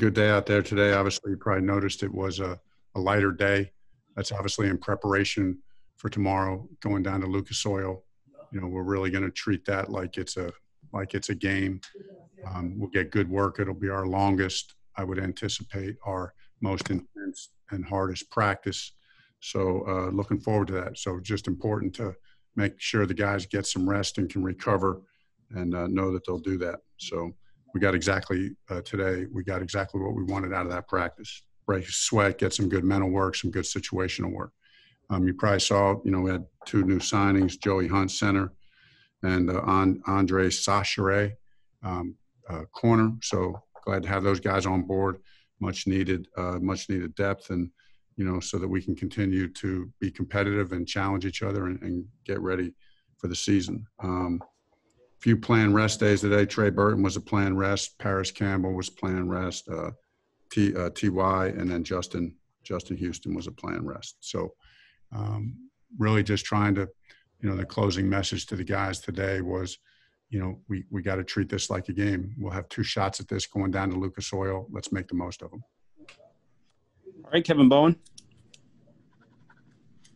Good day out there today. Obviously, you probably noticed it was a lighter day. That's obviously in preparation for tomorrow going down to Lucas Oil. You know, we're really going to treat that like it's a game. We'll get good work. It'll be our longest, I would anticipate, our most intense and hardest practice. So looking forward to that. So just important to make sure the guys get some rest and can recover and know that they'll do that. So we got exactly today, we got exactly what we wanted out of that practice. Break your sweat, get some good mental work, some good situational work. You probably saw, you know, we had two new signings, Joey Hunt, center, and Andre Sachere, corner. So glad to have those guys on board. Much needed depth, and you know, so that we can continue to be competitive and challenge each other and get ready for the season. Few planned rest days today. Trey Burton was a planned rest. Paris Campbell was planned rest. Ty, and then Justin Houston was a planned rest. So really just trying to, you know, the closing message to the guys today was, you know, we got to treat this like a game. We'll have two shots at this going down to Lucas Oil. Let's make the most of them. All right, Kevin Bowen.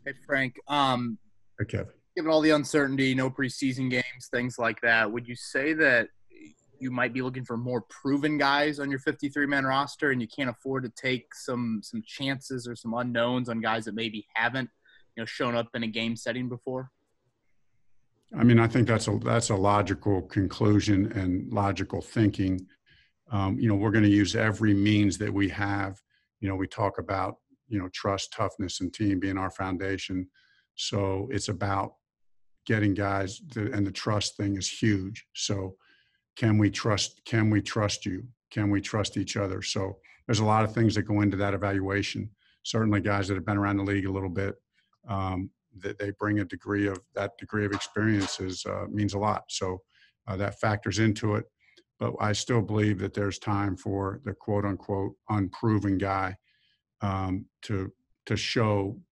Hey, Frank. Hey, Kevin. Given all the uncertainty, no preseason games, things like that, would you say that you might be looking for more proven guys on your 53-man roster and you can't afford to take some chances or some unknowns on guys that maybe haven't, you know, shown up in a game setting before? I mean, I think that's a logical conclusion and logical thinking. You know, we're going to use every means that we have. You know, we talk about, you know, trust, toughness, and team being our foundation. So it's about getting guys, and the trust thing is huge. So can we trust you? Can we trust each other? So there's a lot of things that go into that evaluation. Certainly guys that have been around the league a little bit, that they bring a degree of experience means a lot. So that factors into it. But I still believe that there's time for the quote unquote unproven guy to show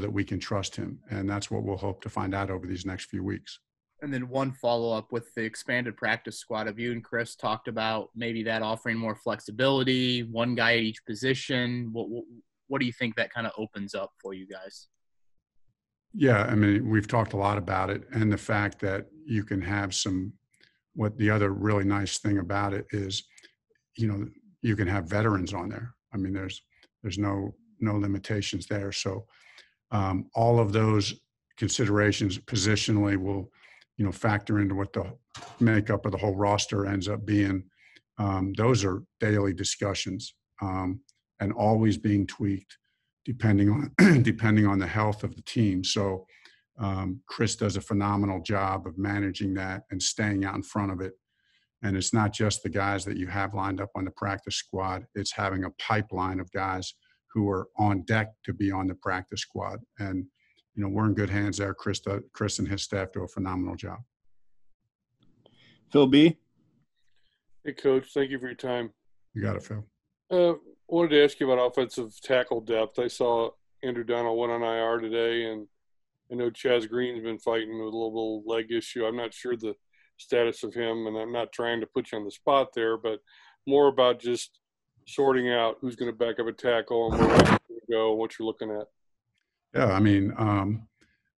that we can trust him. And that's what we'll hope to find out over these next few weeks. And then one follow-up with the expanded practice squad. Have you and Chris talked about maybe that offering more flexibility, one guy at each position? What do you think that kind of opens up for you guys? Yeah, I mean, we've talked a lot about it, and the fact that you can have some – what the other really nice thing about it is, you know, you can have veterans on there. I mean, there's no limitations there. So all of those considerations positionally will, you know, factor into what the makeup of the whole roster ends up being. Those are daily discussions and always being tweaked depending on the health of the team. So Chris does a phenomenal job of managing that and staying out in front of it. And it's not just the guys that you have lined up on the practice squad. It's having a pipeline of guys who are on deck to be on the practice squad. And, you know, we're in good hands there. Chris and his staff do a phenomenal job. Phil B. Hey, Coach. Thank you for your time. You got it, Phil. I wanted to ask you about offensive tackle depth. I saw Andrew Donald went on IR today, and I know Chaz Green's been fighting with a little leg issue. I'm not sure the status of him, and I'm not trying to put you on the spot there, but more about just sorting out who's going to back up a tackle and where you're going to go, what you're looking at. Yeah, I mean,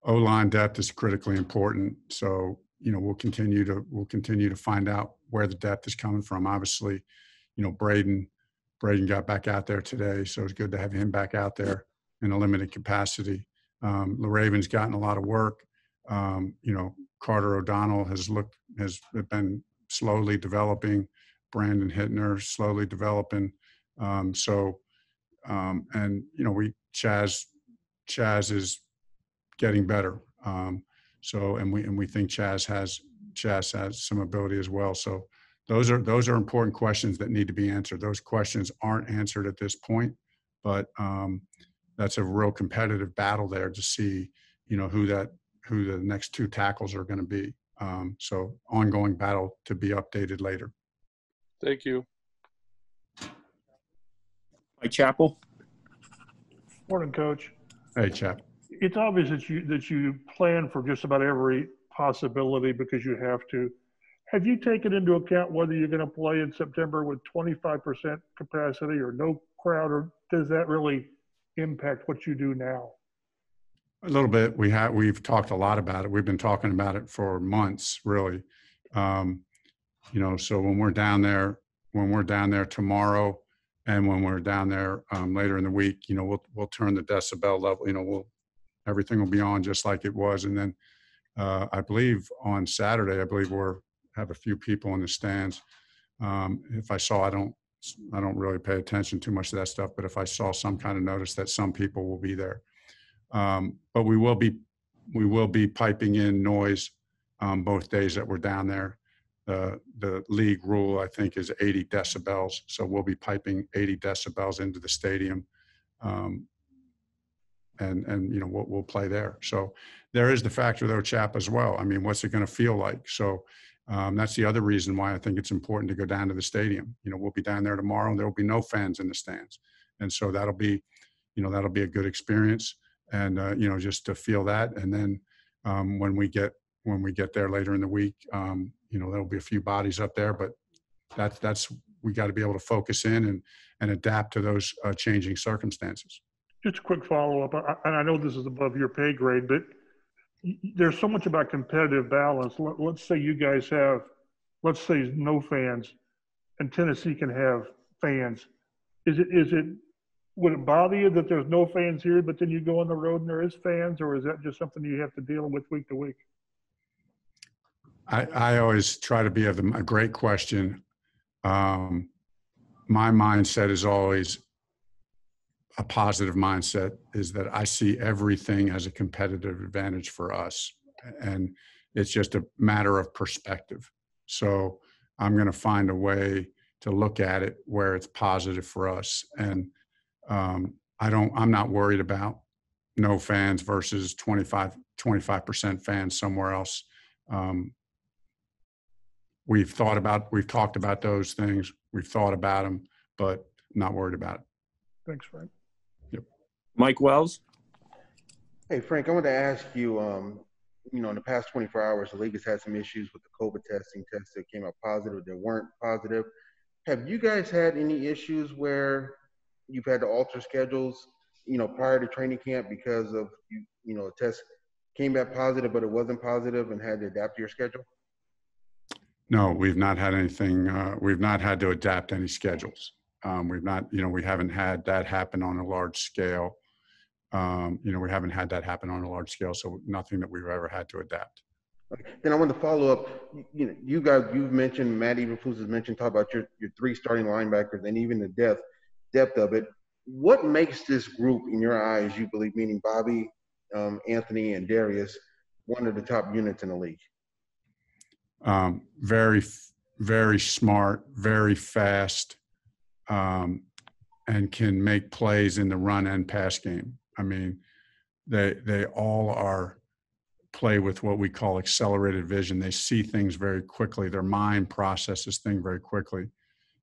O-line depth is critically important. So, you know, we'll continue to find out where the depth is coming from. Obviously, you know, Braden got back out there today, so it's good to have him back out there in a limited capacity. LaRaven's gotten a lot of work. You know, Carter O'Donnell has been slowly developing. Brandon Hittner slowly developing. And you know, Chaz is getting better. And we think Chaz has some ability as well. So. Those are important questions that need to be answered. Those questions aren't answered at this point, but that's a real competitive battle there to see, you know, who the next two tackles are going to be. So ongoing battle to be updated later. Thank you. Mike Chappell. Morning, Coach. Hey, Chap. It's obvious that you plan for just about every possibility because you have to. Have you taken into account whether you're going to play in September with 25% capacity or no crowd, or does that really impact what you do now? A little bit. We've talked a lot about it. We've been talking about it for months, really. You know, so when we're down there tomorrow, and when we're down there later in the week, you know, we'll turn the decibel level. You know, everything will be on just like it was. And then I believe on Saturday, we'll have a few people in the stands. If I saw, I don't really pay attention too much to that stuff, but if I saw some kind of notice that some people will be there. But we will be piping in noise both days that we're down there. The league rule, I think, is 80 decibels. So we'll be piping 80 decibels into the stadium, and you know, we'll play there. So there is the factor, though, Chap, as well. I mean, what's it going to feel like? So that's the other reason why I think it's important to go down to the stadium. You know, we'll be down there tomorrow, and there will be no fans in the stands, and so that'll be a good experience. And you know, just to feel that, and then when we get there later in the week, you know, there'll be a few bodies up there, but that's we got to be able to focus in and adapt to those changing circumstances. Just a quick follow-up, and I know this is above your pay grade, but there's so much about competitive balance. Let's say you guys have, let's say, no fans, and Tennessee can have fans. Is it? Would it bother you that there's no fans here, but then you go on the road and there is fans, or is that just something you have to deal with week to week? I always try to be a great question. My mindset is always a positive mindset, is that I see everything as a competitive advantage for us. And it's just a matter of perspective. So I'm going to find a way to look at it where it's positive for us. And I'm not worried about no fans versus 25% fans somewhere else. We've talked about those things. We've thought about them, but not worried about it. Thanks, Frank. Yep. Mike Wells. Hey, Frank, I wanted to ask you, you know, in the past 24 hours, the league has had some issues with the COVID tests that came out positive, that weren't positive. Have you guys had any issues where you've had to alter schedules, you know, prior to training camp because of, you know, a test came back positive, but it wasn't positive, and had to adapt to your schedule? No, we've not had anything. We've not had to adapt any schedules. We haven't had that happen on a large scale. So nothing that we've ever had to adapt. Okay. Then I want to follow up. You know, you guys, you've mentioned, Matt Iverfuse has mentioned, talk about your three starting linebackers and even the depth of it. What makes this group, in your eyes, you believe, meaning Bobby, Anthony, and Darius, one of the top units in the league? Very, very smart, very fast, and can make plays in the run and pass game. I mean, they all play with what we call accelerated vision. They see things very quickly. Their mind processes things very quickly.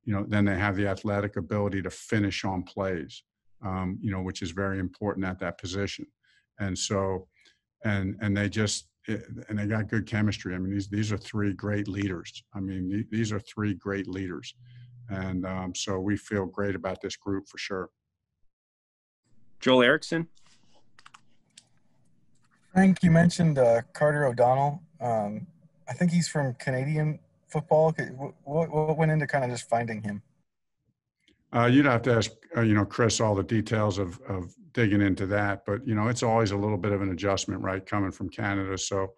You know, then they have the athletic ability to finish on plays, you know, which is very important at that position. And so, and they got good chemistry. I mean, these are three great leaders. And so we feel great about this group for sure. Joel Erickson. Frank, you mentioned Carter O'Donnell. I think he's from Canadian football. What went into kind of just finding him? You'd have to ask, you know, Chris, all the details of digging into that. But, you know, it's always a little bit of an adjustment, right, coming from Canada. So,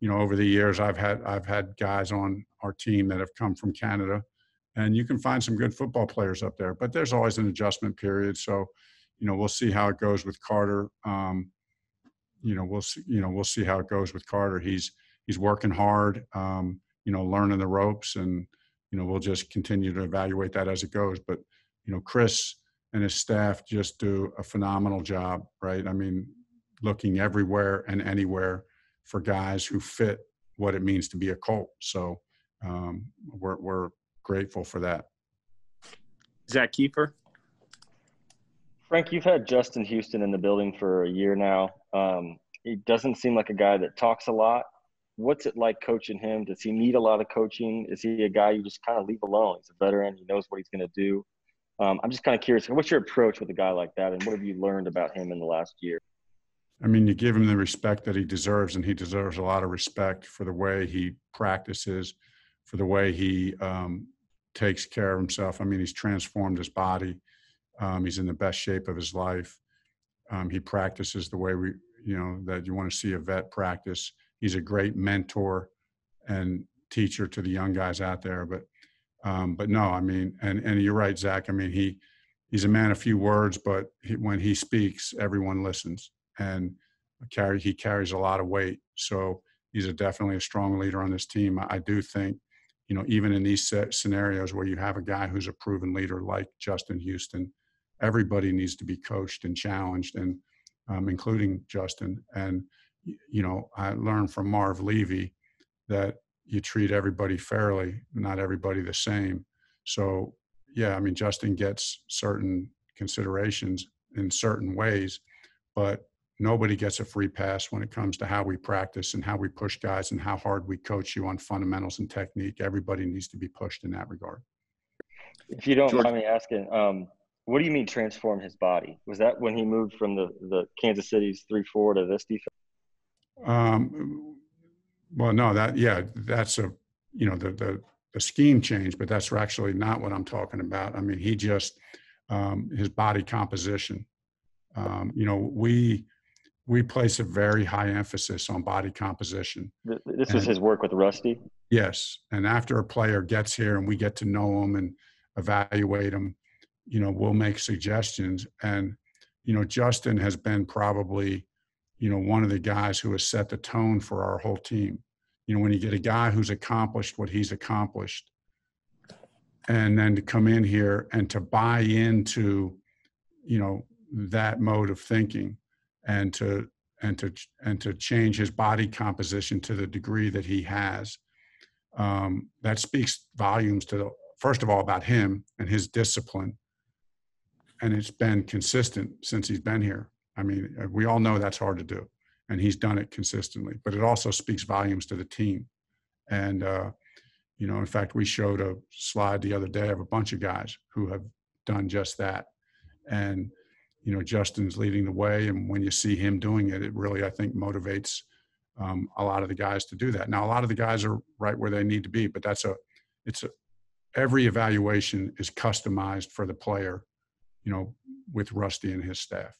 you know, over the years, I've had guys on our team that have come from Canada, and you can find some good football players up there. But there's always an adjustment period. So, you know, we'll see how it goes with Carter. We'll see how it goes with Carter. He's working hard. You know, learning the ropes, and, you know, we'll just continue to evaluate that as it goes. But, you know, Chris and his staff just do a phenomenal job, right? I mean, looking everywhere and anywhere for guys who fit what it means to be a Colt. So we're grateful for that. Zach Kiefer. Frank, you've had Justin Houston in the building for a year now. He doesn't seem like a guy that talks a lot. what's it like coaching him? Does he need a lot of coaching? Is he a guy you just kind of leave alone? He's a veteran. He knows what he's going to do. I'm just kind of curious, what's your approach with a guy like that, and what have you learned about him in the last year? I mean, you give him the respect that he deserves, and he deserves a lot of respect for the way he practices, for the way he takes care of himself. I mean, he's transformed his body. He's in the best shape of his life. He practices the way we, you know, that you want to see a vet practice. He's a great mentor and teacher to the young guys out there. But no, I mean, and you're right, Zach. I mean, he's a man of few words, but when he speaks, everyone listens. And he carries a lot of weight. So he's definitely a strong leader on this team. I do think, you know, even in these scenarios where you have a guy who's a proven leader like Justin Houston, everybody needs to be coached and challenged, and including Justin. And, you know, I learned from Marv Levy that you treat everybody fairly, not everybody the same. So, yeah, I mean, Justin gets certain considerations in certain ways, but nobody gets a free pass when it comes to how we practice and how we push guys and how hard we coach you on fundamentals and technique. Everybody needs to be pushed in that regard. If you don't mind me asking, what do you mean transform his body? Was that when he moved from the Kansas City's 3-4 to this defense? Well, no, that's a, you know, the scheme change, but that's actually not what I'm talking about. I mean, he just, his body composition, you know, we place a very high emphasis on body composition. This is his work with Rusty? Yes. And after a player gets here and we get to know him and evaluate him, you know, we'll make suggestions. And, you know, Justin has been probably, you know, one of the guys who has set the tone for our whole team. You know, when you get a guy who's accomplished what he's accomplished, and then to come in here and to buy into, you know, that mode of thinking, and to change his body composition to the degree that he has, that speaks volumes to the, first of all, about him and his discipline. And it's been consistent since he's been here. I mean, we all know that's hard to do, and he's done it consistently, but it also speaks volumes to the team. And, you know, in fact, we showed a slide the other day of a bunch of guys who have done just that. And, you know, Justin's leading the way, and when you see him doing it, it really, I think, motivates a lot of the guys to do that. Now, a lot of the guys are right where they need to be, but every evaluation is customized for the player, you know, with Rusty and his staff.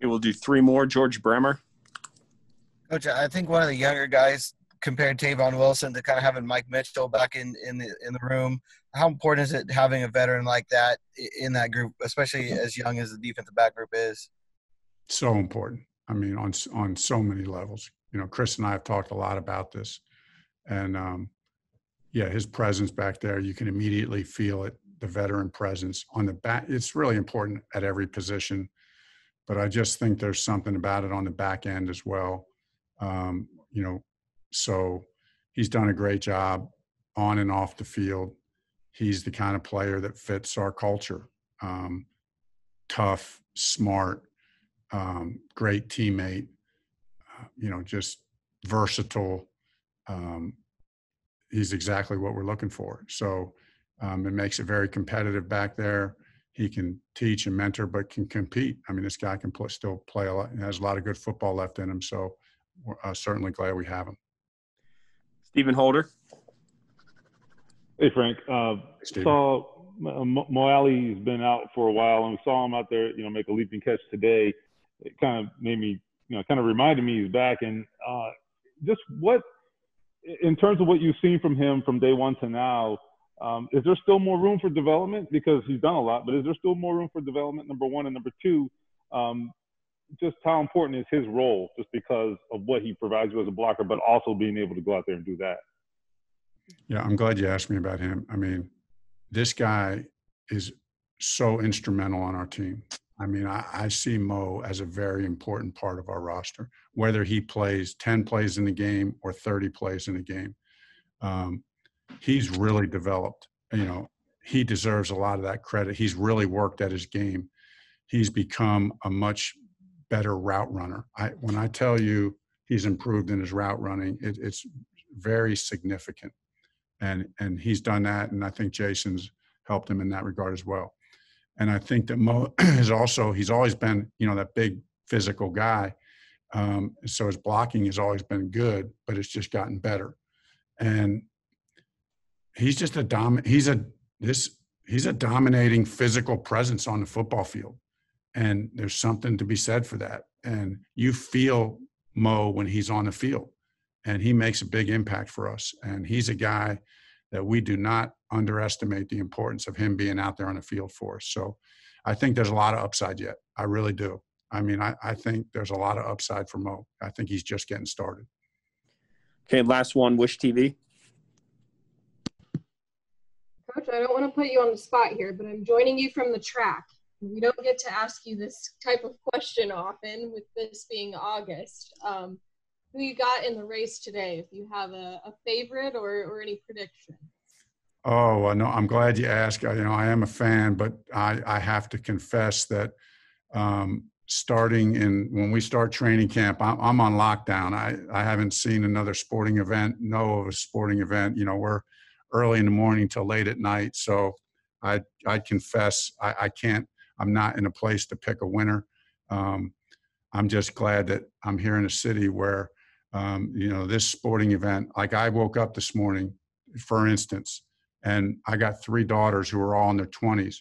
Okay, we'll do three more. George Bremer. Coach, I think one of the younger guys compared to Tavon Wilson, to kind of having Mike Mitchell back in the room, how important is it having a veteran like that in that group, especially as young as the defensive back group is? So important. I mean, on so many levels. You know, Chris and I have talked a lot about this. And, yeah, his presence back there, you can immediately feel it, the veteran presence. On the back, it's really important at every position. But I just think there's something about it on the back end as well. You know, so he's done a great job on and off the field. He's the kind of player that fits our culture. Tough, smart, great teammate, you know, just versatile. He's exactly what we're looking for. So it makes it very competitive back there. He can teach and mentor, but can compete. I mean, this guy can still play a lot and has a lot of good football left in him. So we're certainly glad we have him. Steven Holder. Hey, Frank. Saw Moale's been out for a while, and saw him out there, you know, make a leaping catch today. It kind of made me, you know, kind of reminded me he's back. And just what, in terms of what you've seen from him from day one to now, is there still more room for development? Because he's done a lot, but is there still more room for development, number one? And number two, just how important is his role, just because of what he provides you as a blocker, but also being able to go out there and do that? Yeah, I'm glad you asked me about him. I mean, this guy is so instrumental on our team. I mean, I see Mo as a very important part of our roster, whether he plays 10 plays in the game or 30 plays in a game. He's really developed. You know, he deserves a lot of that credit. He's really worked at his game. He's become a much better route runner. When I tell you he's improved in his route running. It's very significant. And he's done that, and I think Jason's helped him in that regard as well. And I think that Mo is also, he's always been, you know, that big physical guy. So his blocking has always been good, but it's just gotten better. And he's just a he's a dominating physical presence on the football field. And there's something to be said for that. And you feel Mo when he's on the field, and he makes a big impact for us. And he's a guy that we do not underestimate the importance of him being out there on the field for us. So I think there's a lot of upside yet. I really do. I mean, I think there's a lot of upside for Mo. I think he's just getting started. Okay, last one, Wish TV. Coach, I don't want to put you on the spot here, but I'm joining you from the track. We don't get to ask you this type of question often, with this being August. Who you got in the race today, if you have a favorite or any prediction? Oh, no, I'm glad you asked. You know, I am a fan, but I have to confess that starting in – when we start training camp, I'm on lockdown. I haven't seen another sporting event, know of a sporting event. You know, we're early in the morning till late at night. So I confess I can't – I'm not in a place to pick a winner. I'm just glad that I'm here in a city where, you know, this sporting event, like I woke up this morning, for instance, and I got three daughters who are all in their 20s,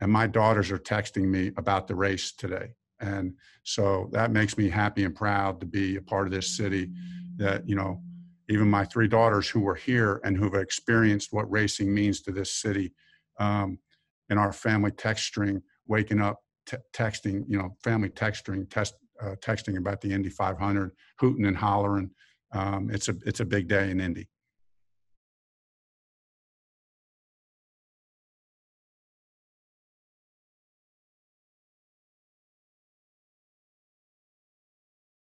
and my daughters are texting me about the race today. And so that makes me happy and proud to be a part of this city that, you know, even my three daughters who were here and who've experienced what racing means to this city, in our family text string, waking up, texting, you know, family texting, texting about the Indy 500, hooting and hollering. It's a big day in Indy.